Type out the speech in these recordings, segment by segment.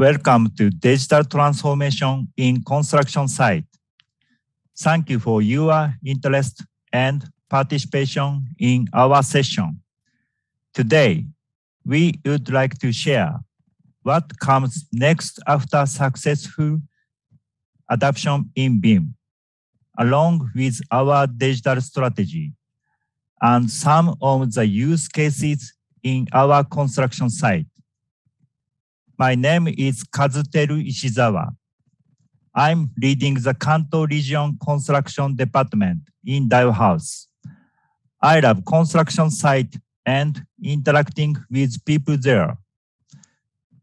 Welcome to Digital Transformation in Construction Site. Thank you for your interest and participation in our session. Today, we would like to share what comes next after successful adoption in BIM, along with our digital strategy and some of the use cases in our construction site. My name is Kazuteru Ishizawa. I'm leading the Kanto Region Construction Department in Daiwa House. I love construction site and interacting with people there.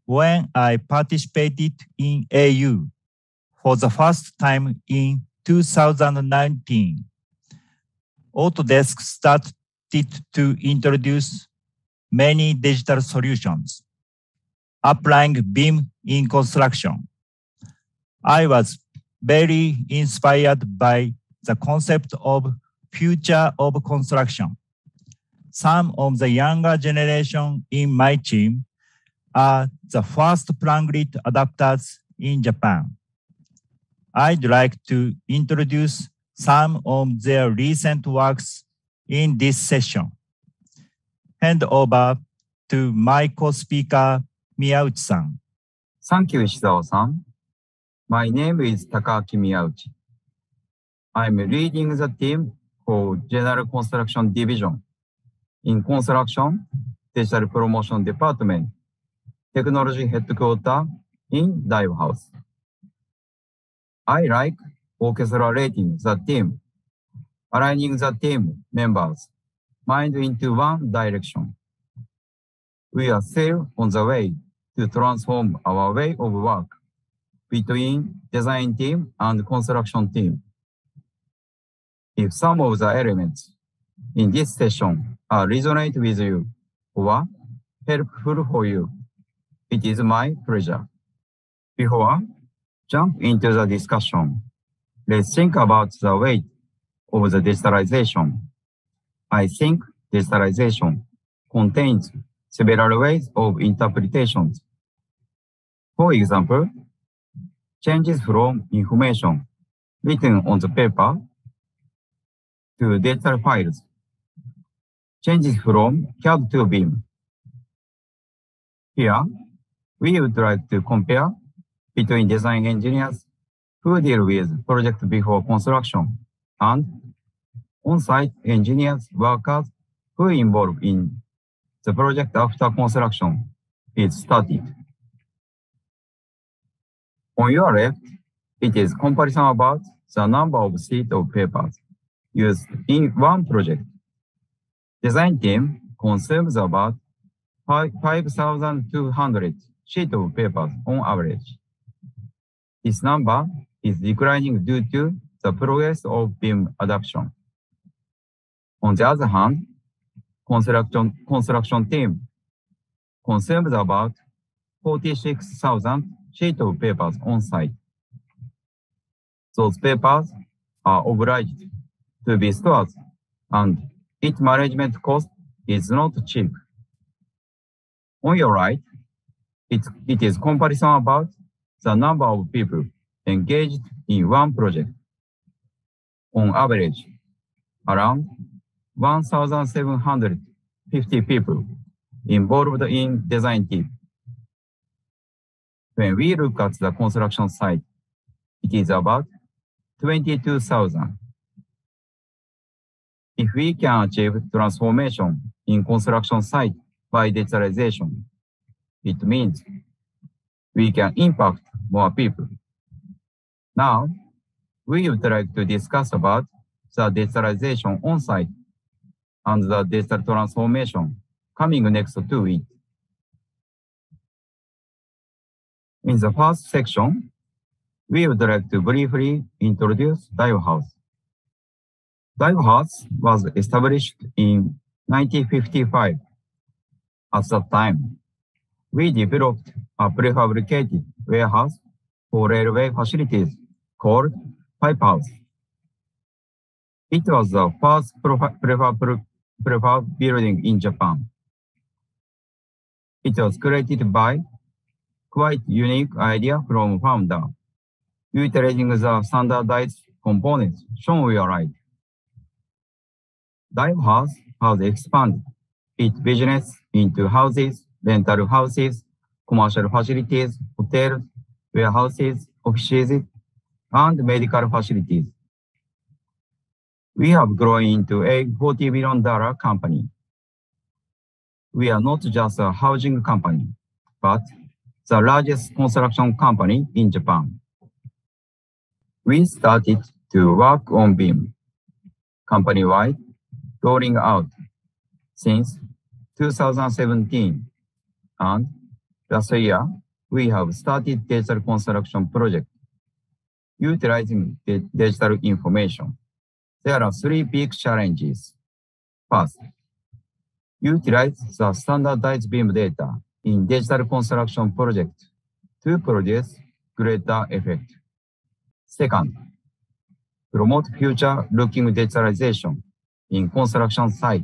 When I participated in AU for the first time in 2019, Autodesk started to introduce many digital solutions, applying BIM in construction. I was very inspired by the concept of future of construction. Some of the younger generation in my team are the first PlanGrid adopters in Japan. I'd like to introduce some of their recent works in this session. Hand over to my co-speaker, Miyauchi-san. Thank you, Ishizawa-san. My name is Takaki Miyauchi. I'm leading the team for General Construction Division in Construction Digital Promotion Department, Technology Headquarters in Daiwa House. I like orchestrating the team, aligning the team members' mind into one direction. We are still on the way to transform our way of work between design team and construction team. If some of the elements in this session resonate with you or helpful for you, it is my pleasure. Before jump into the discussion, let's think about the weight of the digitalization. I think digitalization contains several ways of interpretations. For example, changes from information written on the paper to digital files, changes from CAD to BIM. Here, we would like to compare between design engineers who deal with projects before construction and on-site engineers, workers who involve in the project after construction is started. On your left, it is comparison about the number of sheets of papers used in one project. Design team consumes about 5,200 sheets of papers on average. This number is declining due to the progress of BIM adoption. On the other hand, construction team consumes about 46,000 sheets of papers on site. Those papers are obliged to be stored, and its management cost is not cheap. On your right, it is comparison about the number of people engaged in one project. On average, around 1,750 people involved in design team. When we look at the construction site, it is about 22,000. If we can achieve transformation in construction site by digitalization, it means we can impact more people. Now, we would like to discuss about the digitalization on site and the digital transformation coming next to it. In the first section, we would like to briefly introduce Daiwa House. Daiwa House was established in 1955. At that time, we developed a prefabricated warehouse for railway facilities called Pipe House. It was the first prefab building in Japan. It was created by quite unique idea from founder, utilizing the standardized components shown on your right. Daiwa House has expanded its business into houses, rental houses, commercial facilities, hotels, warehouses, offices, and medical facilities. We have grown into a $40 billion company. We are not just a housing company, but the largest construction company in Japan. We started to work on BIM company-wide, rolling out since 2017, and last year we have started digital construction project utilizing the digital information. There are three big challenges. First, utilize the standardized BIM data in digital construction project to produce greater effect. Second, promote future-looking digitalization in construction site,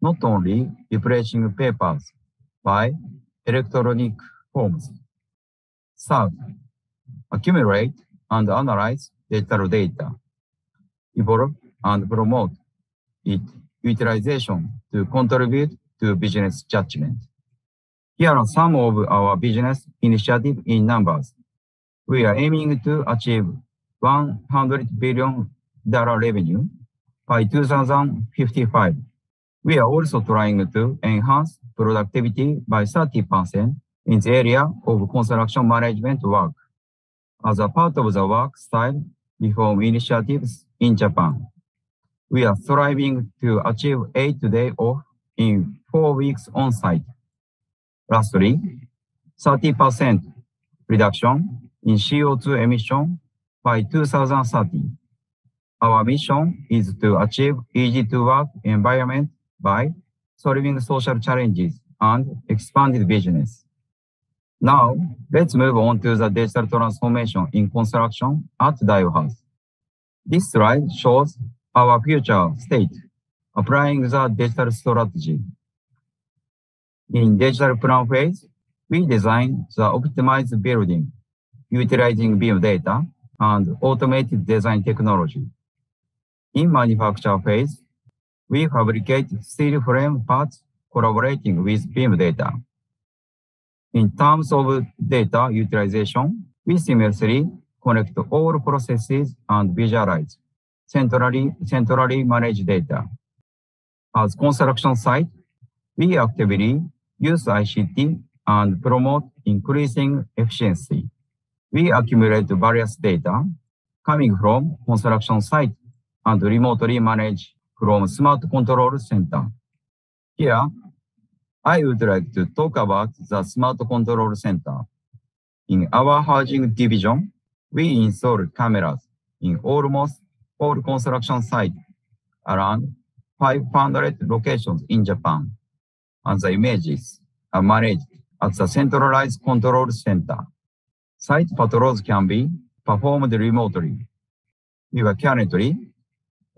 not only replacing papers by electronic forms. Third, accumulate and analyze digital data, evolve and promote its utilization to contribute to business judgment. Here are some of our business initiatives in numbers. We are aiming to achieve $100 billion revenue by 2055. We are also trying to enhance productivity by 30% in the area of construction management work as a part of the work style reform initiatives in Japan. We are striving to achieve 8 days off in 4 weeks on site. Lastly, 30% reduction in CO2 emission by 2030. Our mission is to achieve easy-to-work environment by solving social challenges and expanded business. Now, let's move on to the digital transformation in construction at Daiwa House. This slide shows our future state, applying the digital strategy. In digital plan phase, we design the optimized building, utilizing BIM data and automated design technology. In manufacture phase, we fabricate steel frame parts collaborating with BIM data. In terms of data utilization, we seamlessly connect all processes and visualize centrally managed data. As construction site, we actively use ICT and promote increasing efficiency. We accumulate various data coming from construction site and remotely manage from smart control center. Here, I would like to talk about the smart control center. In our housing division, we install cameras in almost all construction sites, around 500 locations in Japan, and the images are managed at the centralized control center. Site patrols can be performed remotely. We are currently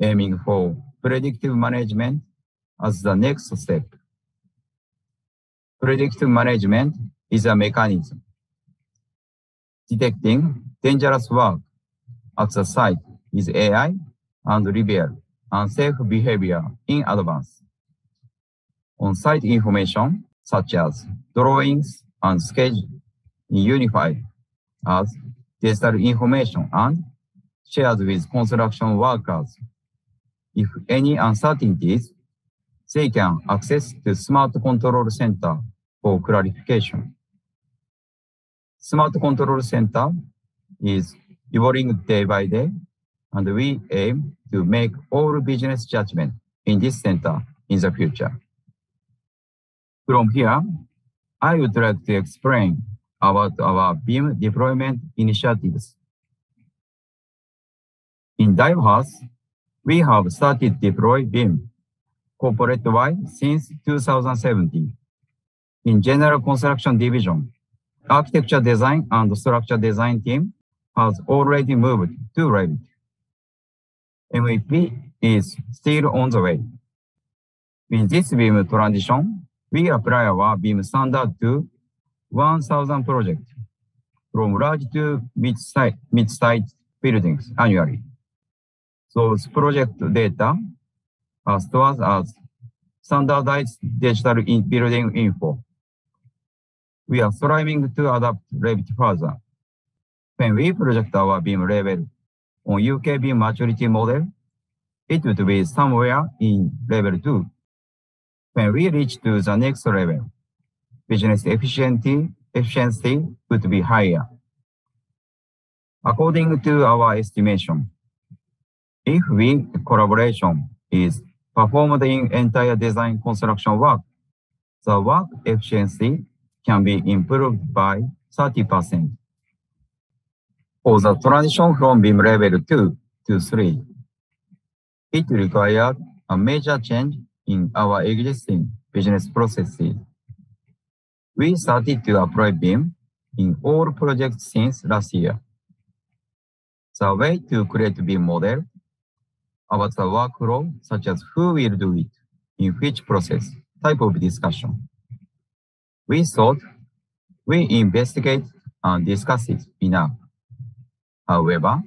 aiming for predictive management as the next step. Predictive management is a mechanism detecting dangerous work at the site with AI and reveal unsafe behavior in advance. On-site information, such as drawings and sketches, unified as digital information and shared with construction workers. If any uncertainties, they can access the Smart Control Center for clarification. Smart Control Center is evolving day by day, and we aim to make all business judgment in this center in the future. From here, I would like to explain about our BIM deployment initiatives. In Daiwa House, we have started deploy BIM corporate-wide since 2017. In General Construction Division, Architecture Design and Structure Design team has already moved to Revit. MEP is still on the way. In this BIM transition, we apply our BIM standard to 1,000 projects from large to mid-sized buildings annually. So project data are stored as standardized digital in building info. We are striving to adapt Revit further. When we project our BIM level on UK BIM maturity model, it would be somewhere in level 2. When we reach to the next level, business efficiency would be higher. According to our estimation, if BIM collaboration is performed in entire design construction work, the work efficiency can be improved by 30%. For the transition from BIM level 2 to 3, it required a major change in our existing business processes. We started to apply BIM in all projects since last year. The way to create a BIM model about the workflow, such as who will do it, in which process, type of discussion. We thought we investigate and discuss it enough. However,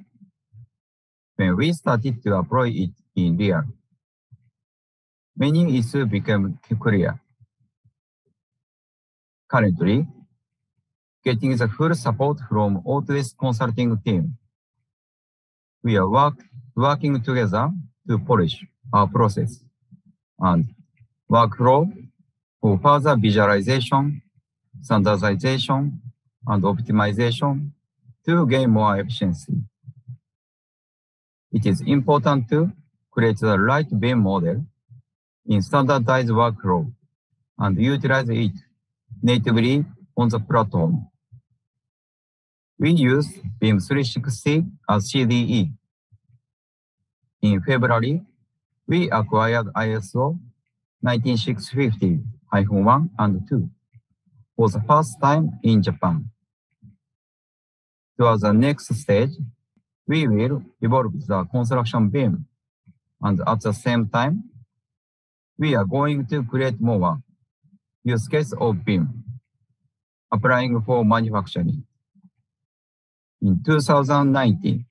when we started to apply it in real, many issues became clear. Currently, getting the full support from Autodesk consulting team, we are working together to polish our process and workflow for further visualization, standardization, and optimization to gain more efficiency. It is important to create the right BIM model in standardized workflow and utilize it natively on the platform. We use BIM 360 as CDE. In February, we acquired ISO 19650-1 and 2 for the first time in Japan. Towards the next stage, we will evolve the construction BIM, and at the same time, we are going to create more use case of BIM, applying for manufacturing. In 2019,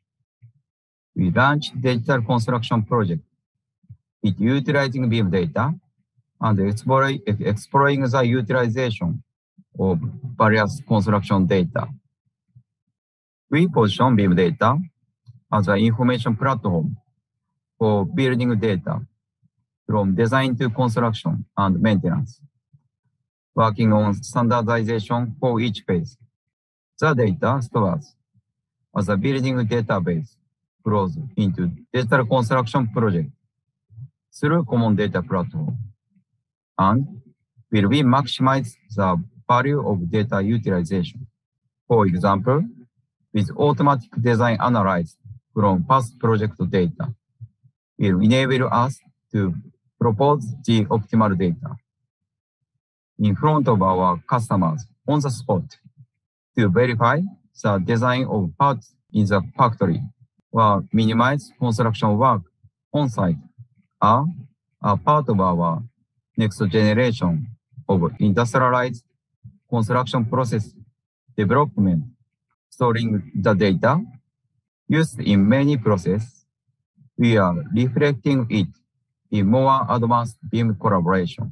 we launched digital construction project. It utilizing BIM data and exploring the utilization of various construction data. We position BIM data as an information platform for building data from design to construction and maintenance, working on standardization for each phase. The data stores as a building database flows into digital construction project through common data platform, and will we maximize the value of data utilization. For example, with automatic design analyzed from past project data, will enable us to propose the optimal data in front of our customers on the spot to verify the design of parts in the factory or minimize construction work on site are a part of our next generation of industrialized construction process development, storing the data used in many processes. We are reflecting it in more advanced BIM collaboration.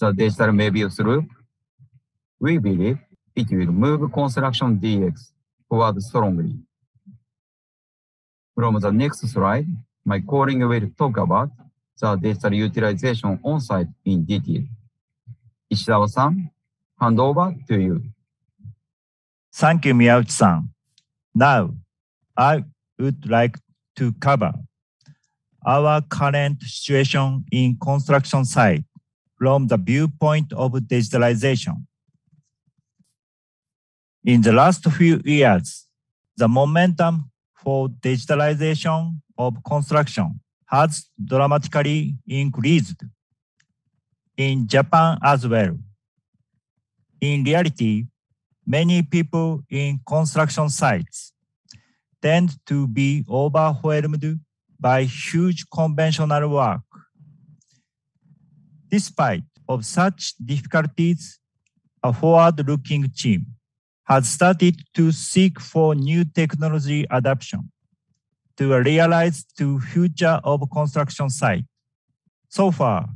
The digital Möbius loop, we believe it will move construction DX forward strongly. From the next slide, my colleague will talk about the digital utilization on site in detail. Ishizawa-san, hand over to you. Thank you, Miyauchi-san. Now, I would like to cover our current situation in construction site from the viewpoint of digitalization. In the last few years, the momentum for digitalization of construction has dramatically increased in Japan as well. In reality, many people in construction sites tend to be overwhelmed by huge conventional work. Despite of such difficulties, a forward-looking team has started to seek for new technology adoption to realize the future of construction site. So far,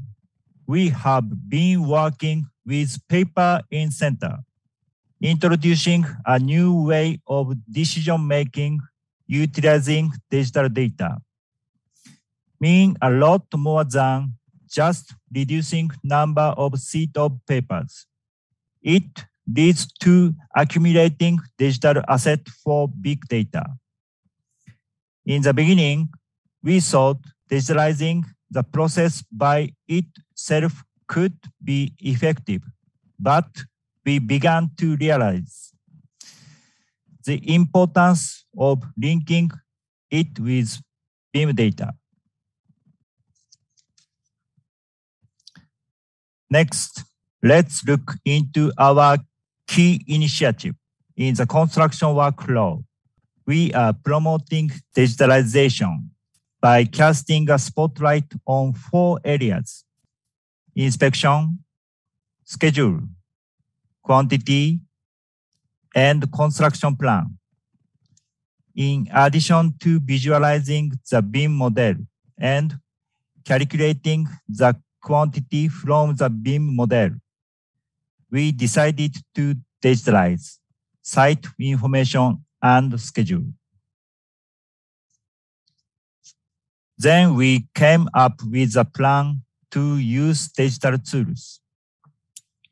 we have been working with paper in center, introducing a new way of decision-making utilizing digital data, meaning a lot more than just reducing number of sheets of papers. It leads to accumulating digital assets for big data. In the beginning, we thought digitalizing the process by itself could be effective, but we began to realize the importance of linking it with BIM data. Next, let's look into our key initiative in the construction workflow. We are promoting digitalization by casting a spotlight on four areas: inspection, schedule, quantity, and construction plan. In addition to visualizing the BIM model and calculating the quantity from the BIM model, we decided to digitalize site information and schedule. Then we came up with a plan to use digital tools.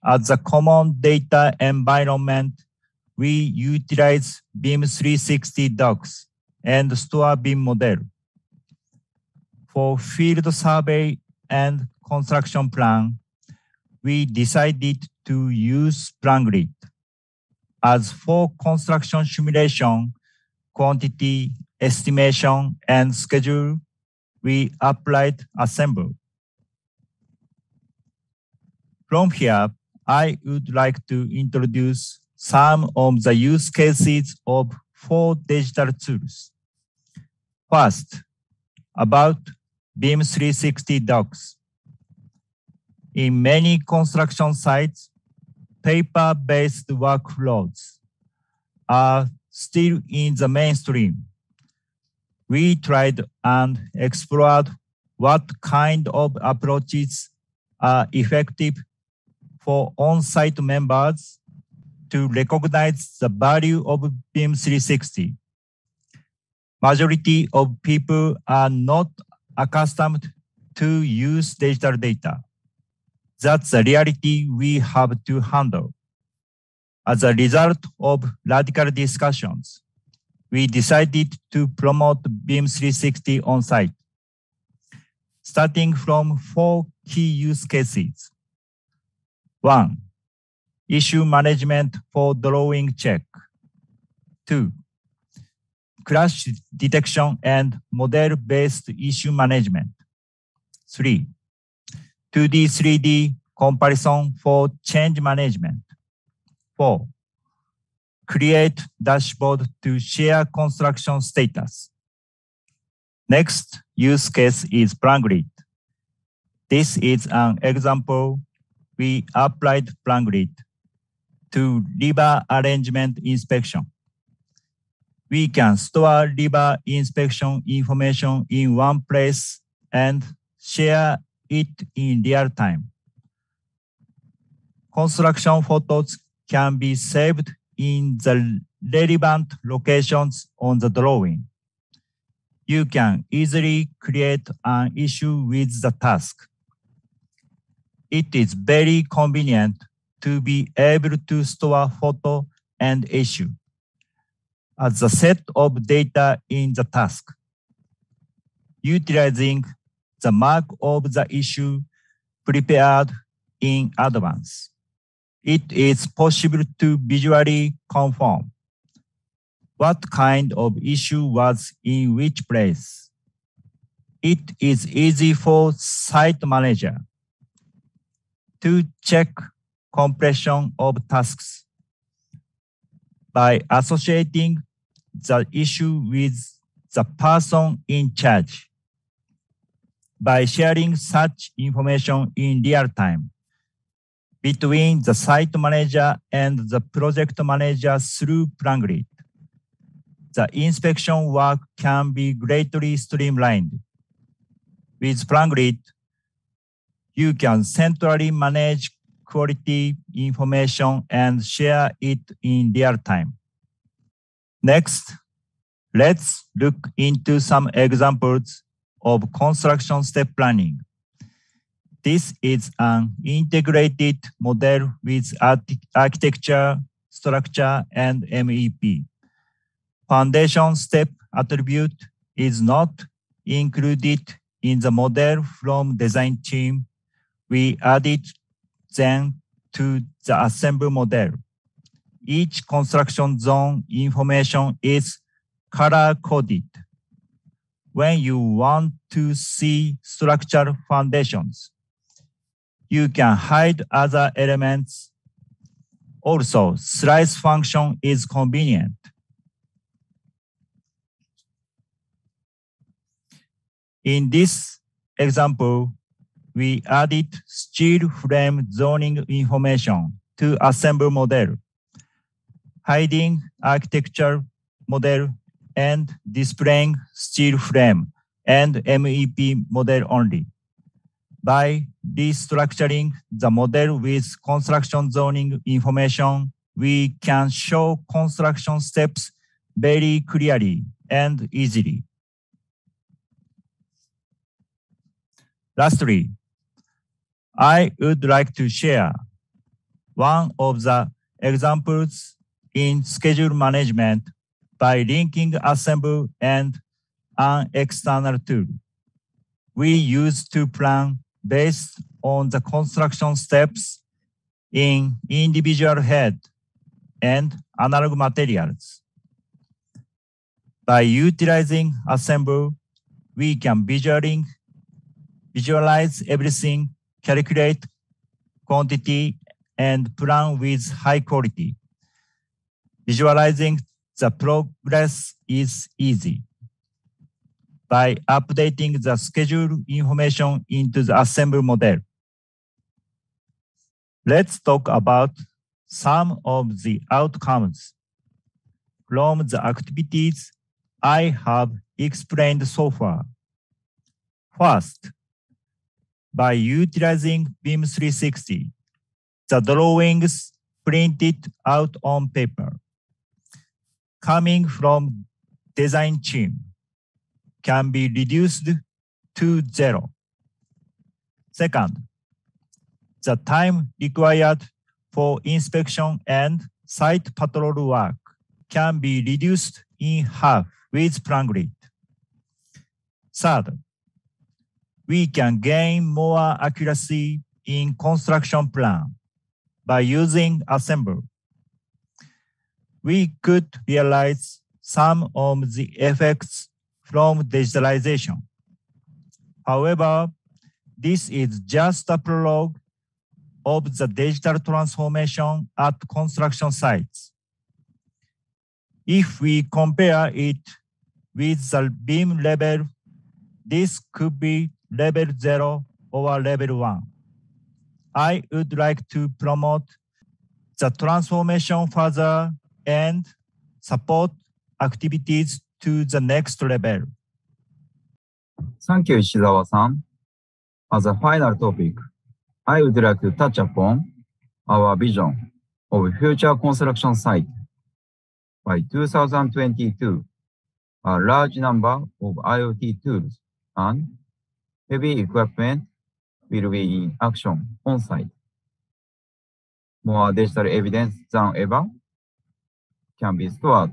As a common data environment, we utilize BIM 360 Docs and store BIM model. For field survey and construction plan, we decided to use PlanGrid. As for construction simulation, quantity, estimation, and schedule, we applied Assemble. From here, I would like to introduce some of the use cases of four digital tools. First, about BIM 360 Docs. In many construction sites, paper-based workflows are still in the mainstream. We tried and explored what kind of approaches are effective for on-site members to recognize the value of BIM 360. Majority of people are not accustomed to use digital data. That's the reality we have to handle. As a result of radical discussions, we decided to promote BIM 360 on-site, starting from four key use cases. 1. Issue management for drawing check. 2. Crash detection and model-based issue management. 3. 2D, 3D comparison for change management. 4. Create dashboard to share construction status. Next use case is PlanGrid. This is an example. We applied PlanGrid to river arrangement inspection. We can store river inspection information in one place and share it in real time. Construction photos can be saved in the relevant locations on the drawing. You can easily create an issue with the task. It is very convenient to be able to store photo and issue as a set of data in the task. Utilizing the mark of the issue prepared in advance, it is possible to visually confirm what kind of issue was in which place. It is easy for site manager to check completion of tasks by associating the issue with the person in charge. By sharing such information in real time, between the site manager and the project manager through PlanGrid. The inspection work can be greatly streamlined. With PlanGrid, you can centrally manage quality information and share it in real time. Next, let's look into some examples of construction step planning. This is an integrated model with architecture, structure, and MEP. Foundation step attribute is not included in the model from design team. We added them to the assemble model. Each construction zone information is color-coded. When you want to see structural foundations, you can hide other elements. Also, slice function is convenient. In this example, we added steel frame zoning information to assemble model, hiding architecture model and displaying steel frame and MEP model only. By restructuring the model with construction zoning information, we can show construction steps very clearly and easily. Lastly, I would like to share one of the examples in schedule management by linking Assemble and an external tool. We use to plan based on the construction steps in individual head and analog materials. By utilizing Assemble, we can visualize everything, calculate quantity, and plan with high quality. Visualizing the progress is easy. By updating the schedule information into the assemble model. Let's talk about some of the outcomes from the activities I have explained so far. First, by utilizing BIM 360, the drawings printed out on paper, coming from design team, can be reduced to zero. Second, the time required for inspection and site patrol work can be reduced in half with PlanGrid. Third, we can gain more accuracy in construction plan by using Assemble. We could realize some of the effects from digitalization. However, this is just a prologue of the digital transformation at construction sites. If we compare it with the BIM level, this could be level 0 or level 1. I would like to promote the transformation further and support activities to the next level. Thank you, Ishizawa-san. As a final topic, I would like to touch upon our vision of future construction site. By 2022, a large number of IoT tools and heavy equipment will be in action on site. More digital evidence than ever can be stored.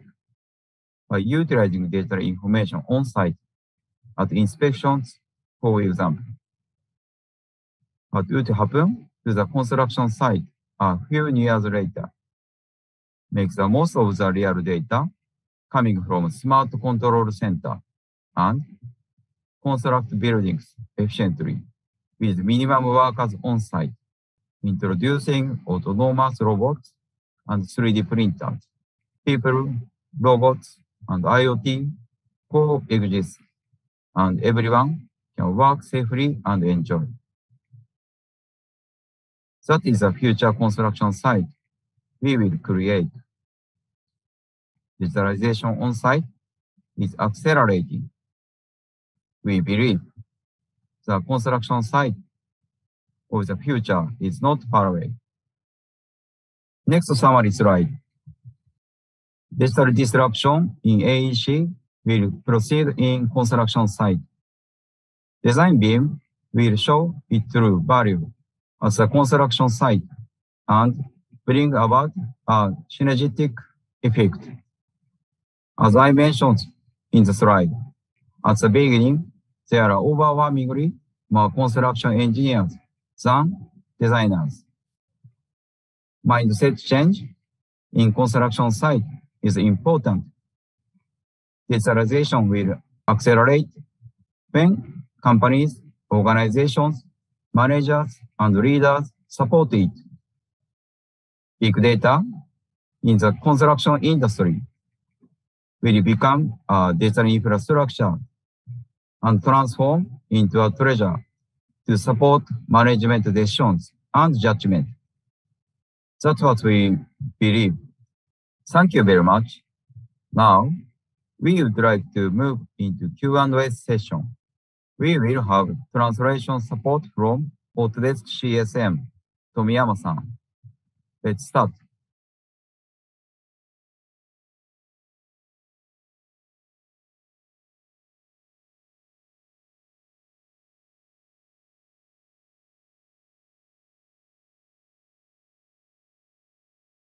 By utilizing digital information on site at inspections, for example. What would happen to the construction site a few years later? Make the most of the real data coming from smart control center and construct buildings efficiently with minimum workers on site, introducing autonomous robots and 3D printers, people, robots, and IoT coexist, and everyone can work safely and enjoy. That is a future construction site we will create. Digitalization on site is accelerating. We believe the construction site of the future is not far away. Next summary slide. Digital disruption in AEC will proceed in construction site. Design BIM will show its true value as a construction site and bring about a synergetic effect. As I mentioned in the slide, at the beginning, there are overwhelmingly more construction engineers than designers. Mindset change in construction site is important. Digitalization will accelerate when companies, organizations, managers, and leaders support it. Big data in the construction industry will become a digital infrastructure and transform into a treasure to support management decisions and judgment. That's what we believe. Thank you very much. Now, we would like to move into Q&A session. We will have translation support from Autodesk CSM, Tomiyama-san. Let's start.